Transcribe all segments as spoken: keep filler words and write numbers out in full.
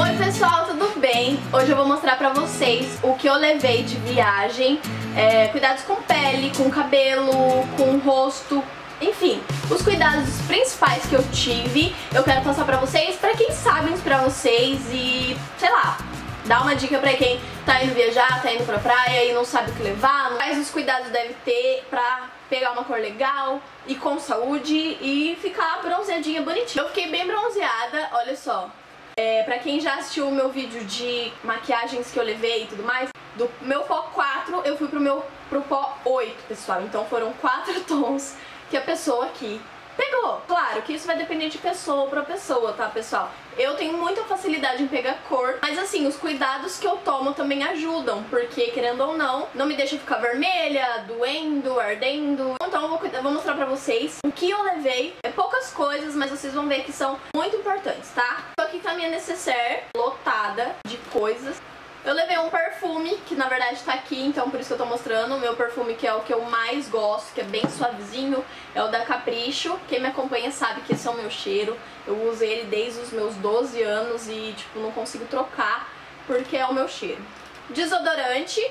Oi pessoal, tudo bem? Hoje eu vou mostrar pra vocês o que eu levei de viagem, é, cuidados com pele, com cabelo, com rosto, enfim, os cuidados principais que eu tive. Eu quero passar pra vocês, pra quem sabe, pra vocês e, sei lá, dar uma dica pra quem tá indo viajar, tá indo pra praia e não sabe o que levar, quais os cuidados deve ter pra pegar uma cor legal e com saúde e ficar bronzeadinha bonitinha. Eu fiquei bem bronzeada, olha só. É, pra quem já assistiu o meu vídeo de maquiagens que eu levei e tudo mais, do meu pó quatro eu fui pro, meu, pro pó oito, pessoal. Então foram quatro tons que a pessoa aqui pegou. Claro que isso vai depender de pessoa pra pessoa, tá, pessoal? Eu tenho muita facilidade em pegar cor, mas assim, os cuidados que eu tomo também ajudam, porque, querendo ou não, não me deixa ficar vermelha, doendo, ardendo. Então eu vou, cuidar, vou mostrar pra vocês o que eu levei. É poucas coisas, mas vocês vão ver que são muito importantes, tá? Tô aqui com a minha necessaire lotada de coisas. Eu levei um perfume, que na verdade tá aqui, então por isso que eu tô mostrando. O meu perfume, que é o que eu mais gosto, que é bem suavezinho, é o da Capricho. Quem me acompanha sabe que esse é o meu cheiro. Eu uso ele desde os meus doze anos e, tipo, não consigo trocar, porque é o meu cheiro. Desodorante.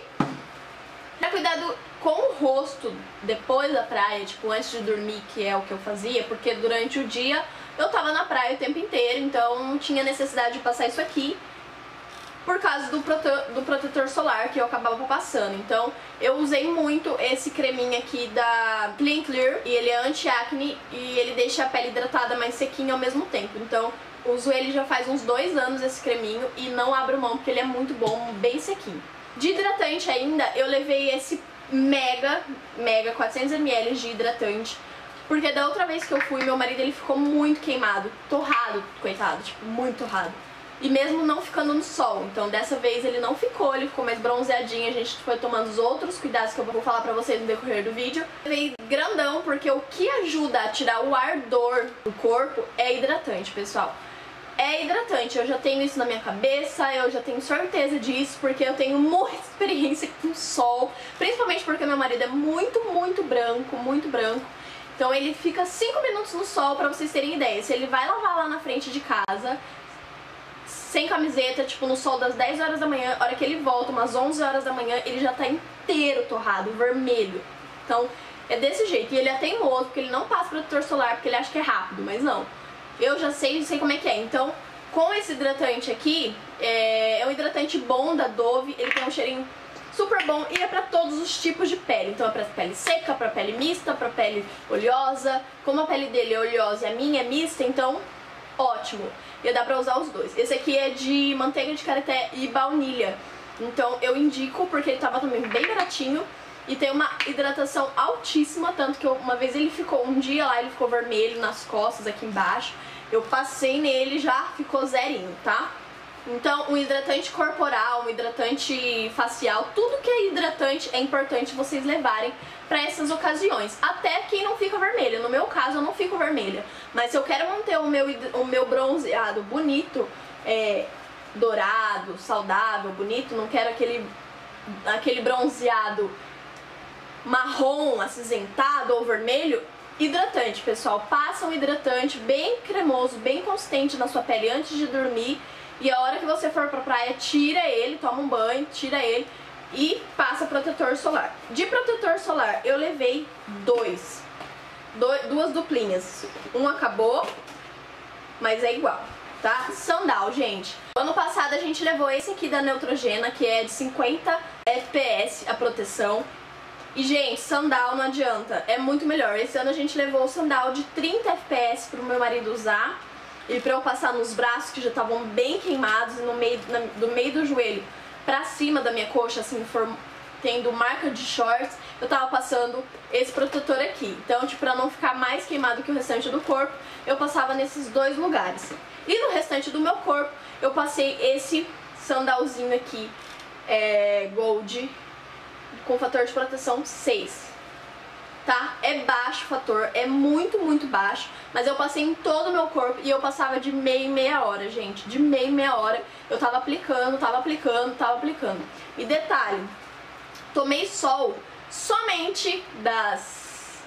Pra cuidado com o rosto depois da praia, tipo, antes de dormir, que é o que eu fazia, porque durante o dia eu tava na praia o tempo inteiro, então não tinha necessidade de passar isso aqui, por causa do, prote... do protetor solar que eu acabava passando. Então eu usei muito esse creminho aqui da Clean Clear, e ele é anti-acne e ele deixa a pele hidratada mais sequinha ao mesmo tempo. Então uso ele já faz uns dois anos, esse creminho, e não abro mão porque ele é muito bom, bem sequinho. De hidratante ainda, eu levei esse mega, mega quatrocentos mililitros de hidratante, porque da outra vez que eu fui, meu marido ele ficou muito queimado, torrado, coitado, tipo, muito torrado. E mesmo não ficando no sol, então dessa vez ele não ficou, ele ficou mais bronzeadinho. A gente foi tomando os outros cuidados que eu vou falar pra vocês no decorrer do vídeo. Eu levei grandão, porque o que ajuda a tirar o ardor do corpo é hidratante, pessoal. É hidratante, eu já tenho isso na minha cabeça, eu já tenho certeza disso, porque eu tenho muita experiência com sol, principalmente porque meu marido é muito, muito branco, muito branco. Então ele fica cinco minutos no sol, pra vocês terem ideia. Se ele vai lavar lá na frente de casa, sem camiseta, tipo, no sol das dez horas da manhã, a hora que ele volta, umas onze horas da manhã, ele já tá inteiro torrado, vermelho. Então, é desse jeito. E ele é teimoso, porque ele não passa protetor solar, porque ele acha que é rápido, mas não. Eu já sei, sei como é que é. Então, com esse hidratante aqui, é, é um hidratante bom da Dove, ele tem um cheirinho super bom e é pra todos os tipos de pele. Então é pra pele seca, pra pele mista, pra pele oleosa. Como a pele dele é oleosa e a minha é mista, então... ótimo, e dá pra usar os dois. Esse aqui é de manteiga de karité e baunilha, então eu indico, porque ele tava também bem baratinho e tem uma hidratação altíssima. Tanto que eu, uma vez ele ficou, um dia lá ele ficou vermelho nas costas, aqui embaixo. Eu passei nele, já ficou zerinho, tá? Então um hidratante corporal, um hidratante facial, tudo que é hidratante é importante vocês levarem pra essas ocasiões. Até quem não fica vermelha, no meu caso eu não fico vermelha, mas se eu quero manter o meu, o meu bronzeado bonito, é, dourado, saudável, bonito, não quero aquele, aquele bronzeado marrom, acinzentado ou vermelho, hidratante, pessoal. Passa um hidratante bem cremoso, bem consistente na sua pele antes de dormir. E a hora que você for pra praia, tira ele, toma um banho, tira ele e passa protetor solar. De protetor solar, eu levei dois. dois duas duplinhas. Um acabou, mas é igual, tá? Sandal, gente. Ano passado a gente levou esse aqui da Neutrogena, que é de cinquenta F P S a proteção. E, gente, sandal não adianta, é muito melhor. Esse ano a gente levou o sandal de trinta F P S pro meu marido usar. E pra eu passar nos braços, que já estavam bem queimados, e no meio, na, do meio do joelho pra cima da minha coxa, assim, for, tendo marca de shorts, eu tava passando esse protetor aqui. Então, tipo, pra não ficar mais queimado que o restante do corpo, eu passava nesses dois lugares. E no restante do meu corpo, eu passei esse sandalzinho aqui, é, gold, com fator de proteção seis. Tá? É baixo o fator, é muito, muito baixo, mas eu passei em todo o meu corpo e eu passava de meia em meia hora, gente. De meia em meia hora eu tava aplicando, tava aplicando, tava aplicando. E detalhe, tomei sol somente das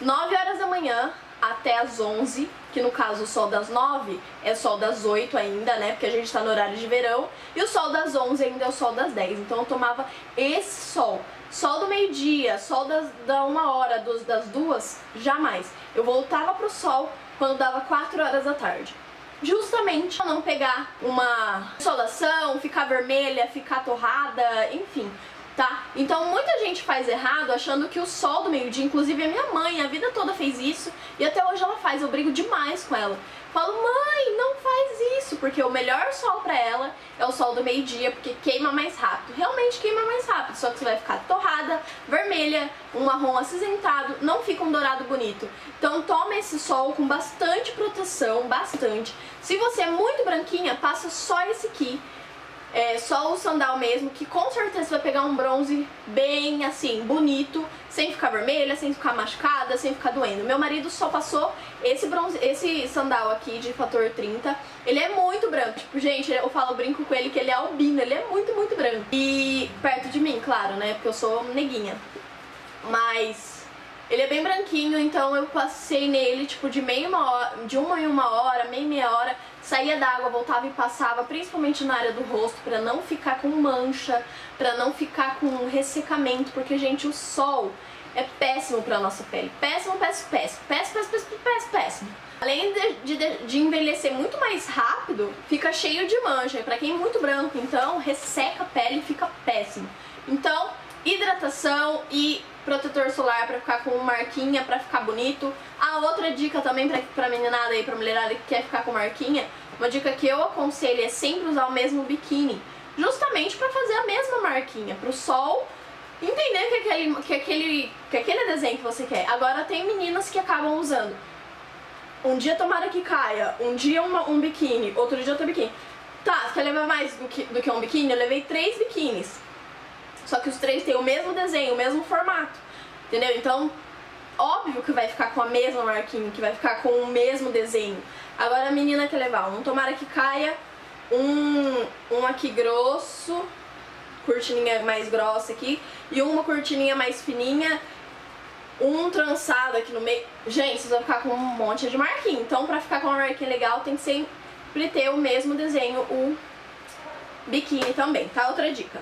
nove horas da manhã até as onze que no caso o sol das nove é sol das oito ainda, né, porque a gente tá no horário de verão, e o sol das onze ainda é o sol das dez, então eu tomava esse sol. Sol do meio-dia, sol das, da uma hora, dos, das duas, jamais. Eu voltava pro sol quando dava quatro horas da tarde. Justamente pra não pegar uma insolação, ficar vermelha, ficar torrada, enfim, tá? Então muita gente faz errado achando que o sol do meio-dia, inclusive a minha mãe, a vida toda fez isso e até hoje ela faz, eu brigo demais com ela. Falo, mãe, não faz isso, porque o melhor sol pra ela é o sol do meio-dia, porque queima mais rápido. Realmente queima mais rápido, só que você vai ficar torrada, vermelha, um marrom acinzentado, não fica um dourado bonito. Então toma esse sol com bastante proteção, bastante. Se você é muito branquinha, passa só esse aqui, é, só o sandal mesmo, que com certeza você vai pegar um bronze bem assim, bonito, sem ficar vermelha, sem ficar machucada, sem ficar doendo. Meu marido só passou esse bronze, esse sandal aqui de fator trinta. Ele é muito branco, tipo, gente, eu falo, eu brinco com ele que ele é albino, ele é muito, muito branco. E perto de mim, claro, né, porque eu sou neguinha. Mas ele é bem branquinho, então eu passei nele, tipo, de meia uma hora, de uma em uma hora, meia meia hora, saía da água, voltava e passava, principalmente na área do rosto, pra não ficar com mancha, pra não ficar com ressecamento, porque, gente, o sol é péssimo pra nossa pele. Péssimo, péssimo, péssimo, péssimo, péssimo, péssimo, péssimo. Além de, de, de envelhecer muito mais rápido, fica cheio de mancha. E pra quem é muito branco, então, resseca a pele e fica péssimo. Então, hidratação e protetor solar pra ficar com marquinha, pra ficar bonito. A outra dica também pra, pra meninada aí, pra mulherada que quer ficar com marquinha, uma dica que eu aconselho é sempre usar o mesmo biquíni, justamente pra fazer a mesma marquinha, pro sol entender que aquele, que aquele, que aquele desenho que você quer. Agora tem meninas que acabam usando, um dia tomara que caia, um dia uma, um biquíni, outro dia outro biquíni. Tá, quer levar mais do que, do que um biquíni? Eu levei três biquínis. Só que os três têm o mesmo desenho, o mesmo formato, entendeu? Então, óbvio que vai ficar com a mesma marquinha, que vai ficar com o mesmo desenho. Agora a menina quer levar um tomara que caia, um, um aqui grosso, cortininha mais grossa aqui, e uma cortininha mais fininha, um trançado aqui no meio. Gente, vocês vão ficar com um monte de marquinha. Então, pra ficar com uma marquinha legal, tem que sempre ter o mesmo desenho, o biquíni também, tá? Outra dica.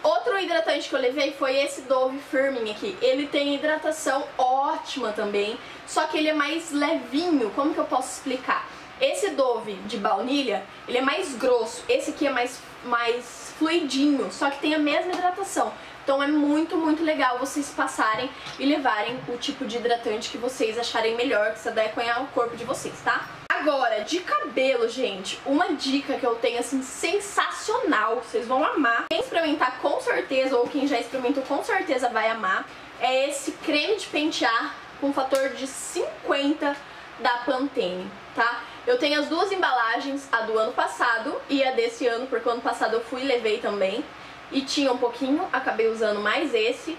Outro hidratante que eu levei foi esse Dove Firming aqui. Ele tem hidratação ótima também, só que ele é mais levinho. Como que eu posso explicar? Esse Dove de baunilha, ele é mais grosso. Esse aqui é mais, mais fluidinho, só que tem a mesma hidratação. Então é muito, muito legal vocês passarem e levarem o tipo de hidratante que vocês acharem melhor, que se adequem ao corpo de vocês, tá? Agora, de cabelo, gente, uma dica que eu tenho, assim, sensacional, vocês vão amar. Quem experimentar com certeza, ou quem já experimentou com certeza vai amar, é esse creme de pentear com fator de cinquenta da Pantene, tá? Eu tenho as duas embalagens, a do ano passado e a desse ano, porque o ano passado eu fui e levei também. E tinha um pouquinho, acabei usando mais esse.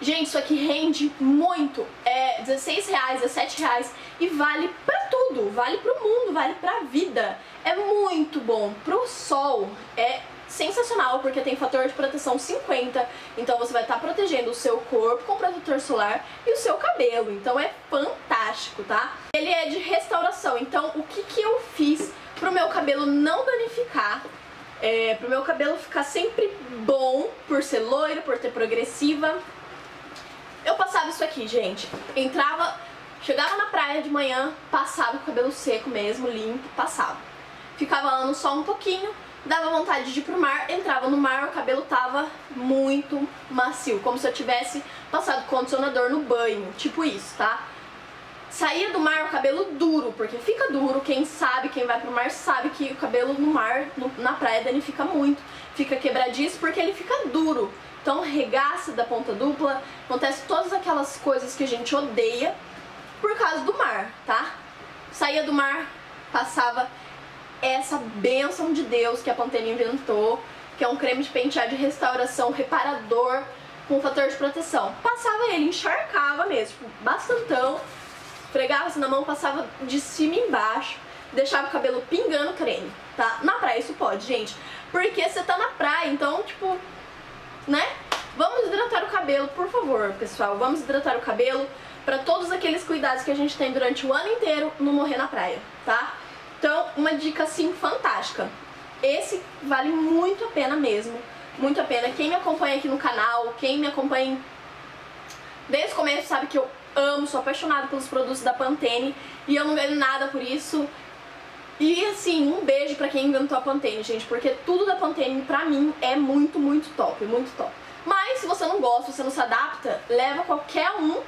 Gente, isso aqui rende muito, é dezesseis reais, dezessete reais, e vale pra tudo, vale pro mundo, vale pra vida. É muito bom, pro sol é sensacional, porque tem fator de proteção cinquenta, então você vai estar tá protegendo o seu corpo com protetor solar e o seu cabelo, então é fantástico, tá? Ele é de restauração, então o que que eu fiz pro meu cabelo não danificar? É, pro meu cabelo ficar sempre bom, por ser loiro, por ter progressiva. Eu passava isso aqui, gente. Entrava, chegava na praia de manhã, passava o cabelo seco mesmo, limpo, passava. Ficava lá no sol um pouquinho, dava vontade de ir pro mar, entrava no mar, o cabelo tava muito macio, como se eu tivesse passado condicionador no banho, tipo isso, tá? Saía do mar, o cabelo duro, porque fica duro, quem sabe, quem vai pro mar sabe que o cabelo no mar, no, na praia, danifica muito, fica quebradiço porque ele fica duro. Então regaça da ponta dupla, acontece todas aquelas coisas que a gente odeia por causa do mar, tá? Saía do mar, passava essa bênção de Deus que a Pantene inventou, que é um creme de pentear de restauração, reparador, com fator de proteção. Passava ele, encharcava mesmo, bastantão. Esfregava-se na mão, passava de cima embaixo, deixava o cabelo pingando creme, tá? Na praia isso pode, gente, porque você tá na praia, então, tipo, né? Vamos hidratar o cabelo, por favor, pessoal. Vamos hidratar o cabelo. para todos aqueles cuidados que a gente tem durante o ano inteiro não morrer na praia, tá? Então, uma dica, assim, fantástica. Esse vale muito a pena mesmo, muito a pena. Quem me acompanha aqui no canal, quem me acompanha desde o começo sabe que eu amo, sou apaixonada pelos produtos da Pantene e eu não ganho nada por isso. E assim, um beijo pra quem inventou a Pantene, gente, porque tudo da Pantene pra mim é muito, muito top, muito top. Mas se você não gosta, você não se adapta, leva qualquer um,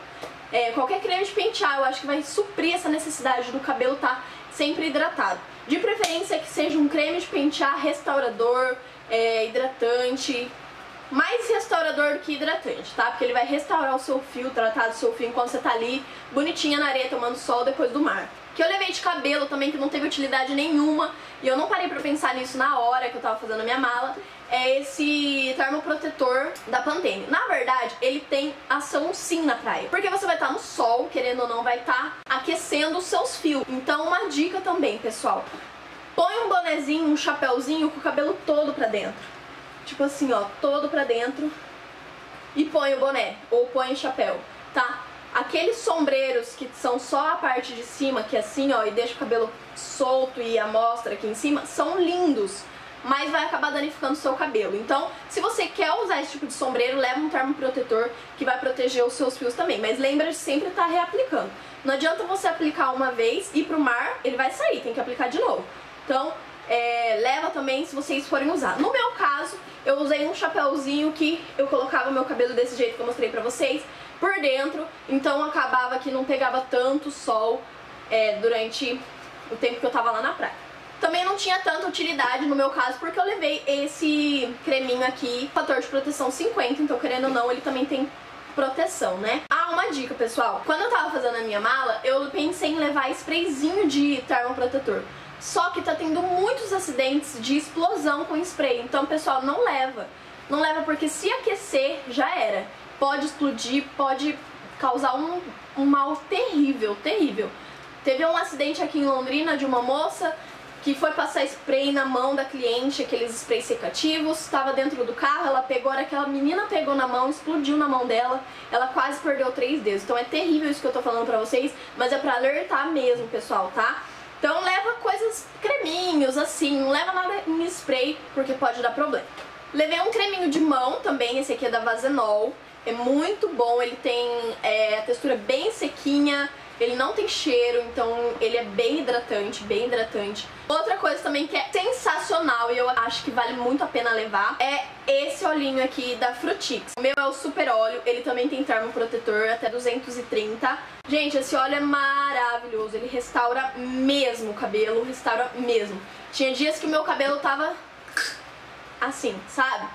é, qualquer creme de pentear, eu acho que vai suprir essa necessidade do cabelo estar sempre hidratado. De preferência que seja um creme de pentear restaurador, é, hidratante, mais restaurador do que hidratante, tá? Porque ele vai restaurar o seu fio, tratar do seu fio enquanto você tá ali bonitinha na areia tomando sol depois do mar. Que eu levei de cabelo também, que não teve utilidade nenhuma, e eu não parei pra pensar nisso na hora que eu tava fazendo a minha mala, é esse termoprotetor da Pantene. Na verdade, ele tem ação sim na praia, porque você vai estar no sol, querendo ou não, vai estar aquecendo os seus fios. Então uma dica também, pessoal, põe um bonezinho, um chapéuzinho com o cabelo todo pra dentro. Tipo assim, ó, todo pra dentro, e põe o boné, ou põe o chapéu, tá? Aqueles sombreiros que são só a parte de cima, que é assim, ó, e deixa o cabelo solto e amostra aqui em cima, são lindos, mas vai acabar danificando o seu cabelo. Então, se você quer usar esse tipo de sombreiro, leva um termoprotetor que vai proteger os seus fios também. Mas lembra de sempre estar reaplicando. Não adianta você aplicar uma vez, ir pro mar, ele vai sair, tem que aplicar de novo. Então, é, leva também se vocês forem usar. No meu caso, eu usei um chapéuzinho que eu colocava o meu cabelo desse jeito que eu mostrei pra vocês, por dentro, então acabava que não pegava tanto sol é, durante o tempo que eu tava lá na praia. Também não tinha tanta utilidade no meu caso, porque eu levei esse creminho aqui, fator de proteção cinquenta, então querendo ou não, ele também tem proteção, né? Ah, uma dica, pessoal, quando eu tava fazendo a minha mala, eu pensei em levar sprayzinho de termoprotetor, só que tá tendo muitos acidentes de explosão com spray, então, pessoal, não leva, não leva porque se aquecer, já era. Pode explodir, pode causar um, um mal terrível, terrível. Teve um acidente aqui em Londrina de uma moça que foi passar spray na mão da cliente, aqueles sprays secativos, estava dentro do carro, ela pegou, aquela menina pegou na mão, explodiu na mão dela, ela quase perdeu três dedos. Então é terrível isso que eu tô falando pra vocês, mas é pra alertar mesmo, pessoal, tá? Então leva coisas, creminhos, assim, não leva nada em spray, porque pode dar problema. Levei um creminho de mão também, esse aqui é da Vazenol. É muito bom, ele tem é, a textura bem sequinha, ele não tem cheiro, então ele é bem hidratante, bem hidratante. Outra coisa também que é sensacional e eu acho que vale muito a pena levar é esse olhinho aqui da Fructix. O meu é o super óleo, ele também tem termoprotetor até duzentos e trinta. Gente, esse óleo é maravilhoso, ele restaura mesmo o cabelo, restaura mesmo. Tinha dias que o meu cabelo tava assim, sabe?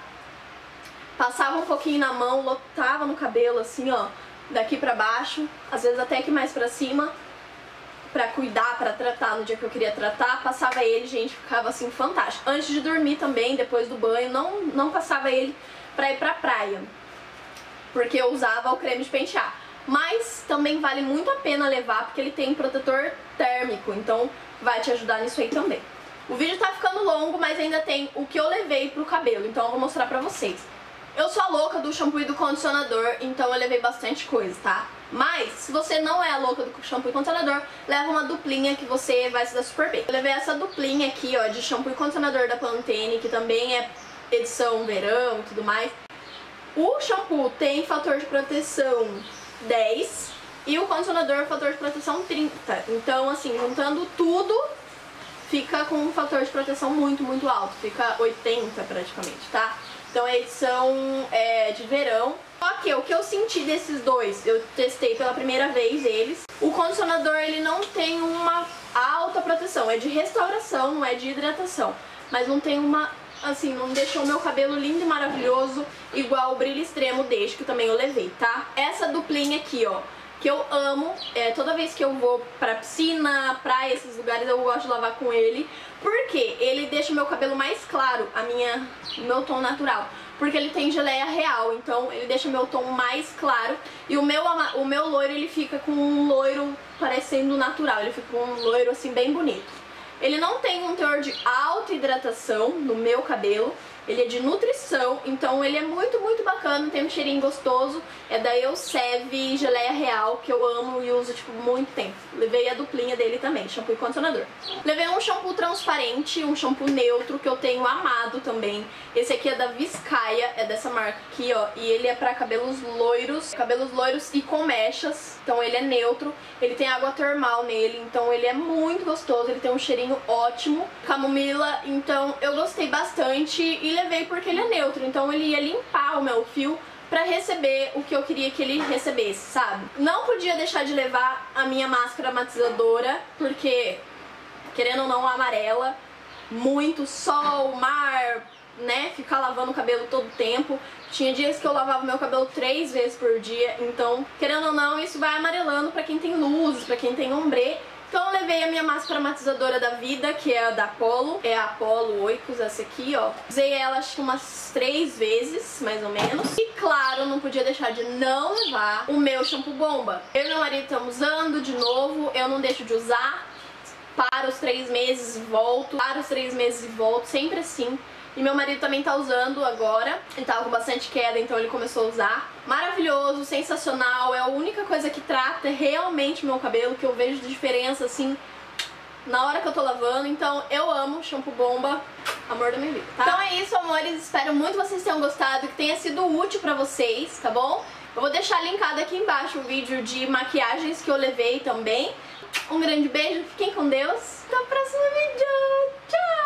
Passava um pouquinho na mão, lotava no cabelo, assim, ó, daqui pra baixo, às vezes até aqui mais pra cima, pra cuidar, pra tratar no dia que eu queria tratar. Passava ele, gente, ficava, assim, fantástico. Antes de dormir também, depois do banho, não, não passava ele pra ir pra praia, porque eu usava o creme de pentear. Mas também vale muito a pena levar, porque ele tem protetor térmico, então vai te ajudar nisso aí também. O vídeo tá ficando longo, mas ainda tem o que eu levei pro cabelo, então eu vou mostrar pra vocês. Eu sou a louca do shampoo e do condicionador, então eu levei bastante coisa, tá? Mas, se você não é a louca do shampoo e condicionador, leva uma duplinha que você vai se dar super bem. Eu levei essa duplinha aqui, ó, de shampoo e condicionador da Pantene, que também é edição verão e tudo mais. O shampoo tem fator de proteção dez e o condicionador fator de proteção trinta. Então, assim, juntando tudo, fica com um fator de proteção muito, muito alto. Fica oitenta praticamente, tá? Então a edição é de verão. Só que o que eu senti desses dois, eu testei pela primeira vez eles. O condicionador ele não tem uma alta proteção, é de restauração, não é de hidratação. Mas não tem uma, assim, não deixou o meu cabelo lindo e maravilhoso igual o brilho extremo deste que também eu levei, tá? Essa duplinha aqui, ó, que eu amo, é, toda vez que eu vou pra piscina, praia, esses lugares, eu gosto de lavar com ele, porque ele deixa o meu cabelo mais claro, a minha, meu tom natural, porque ele tem geleia real, então ele deixa o meu tom mais claro, e o meu, o meu loiro, ele fica com um loiro parecendo natural, ele fica com um loiro assim bem bonito. Ele não tem um teor de alta hidratação no meu cabelo, Ele é de nutrição, então ele é muito, muito bacana, tem um cheirinho gostoso. É da Euseve, geleia real, que eu amo e uso, tipo, muito tempo. Levei a duplinha dele também, shampoo e condicionador. Levei um shampoo transparente, um shampoo neutro, que eu tenho amado também. Esse aqui é da Viscaia, é dessa marca aqui, ó. E ele é pra cabelos loiros, cabelos loiros e com mechas. Então ele é neutro, ele tem água termal nele, então ele é muito gostoso, ele tem um cheirinho ótimo. Camomila, então eu gostei bastante e levei porque ele é neutro, então ele ia limpar o meu fio pra receber o que eu queria que ele recebesse, sabe? Não podia deixar de levar a minha máscara matizadora, porque, querendo ou não, amarela, muito sol, mar, né? Ficar lavando o cabelo todo o tempo. Tinha dias que eu lavava meu cabelo três vezes por dia, então, querendo ou não, isso vai amarelando pra quem tem luzes, pra quem tem ombre. Então eu levei a minha máscara matizadora da vida, que é a da Apollo, é a Apollo Oikos, essa aqui, ó. Usei ela acho que umas três vezes, mais ou menos. E claro, não podia deixar de não levar o meu shampoo bomba. Eu e meu marido estamos usando de novo, eu não deixo de usar. Para os três meses, volto. Para os três meses e volto, sempre assim. E meu marido também tá usando agora, ele tava com bastante queda, então ele começou a usar. Maravilhoso, sensacional, é a única coisa que trata realmente meu cabelo, que eu vejo de diferença, assim, na hora que eu tô lavando. Então eu amo shampoo bomba, amor da minha vida, tá? Então é isso, amores, espero muito vocês tenham gostado, que tenha sido útil pra vocês, tá bom? Eu vou deixar linkado aqui embaixo o vídeo de maquiagens que eu levei também. Um grande beijo, fiquem com Deus, até o próximo vídeo, tchau!